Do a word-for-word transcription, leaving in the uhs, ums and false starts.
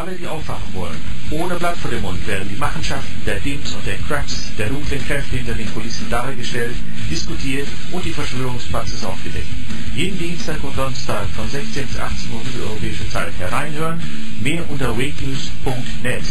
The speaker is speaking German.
alle, die aufwachen wollen, ohne Blatt vor dem Mund, werden die Machenschaften der Dims und der Cracks, der dunklen Kräfte hinter den Kulissen dargestellt, diskutiert und die Verschwörungspraxis aufgedeckt. Jeden Dienstag und Donnerstag von sechzehn bis achtzehn Uhr mitteleuropäische Zeit hereinhören, mehr unter wakenews punkt net.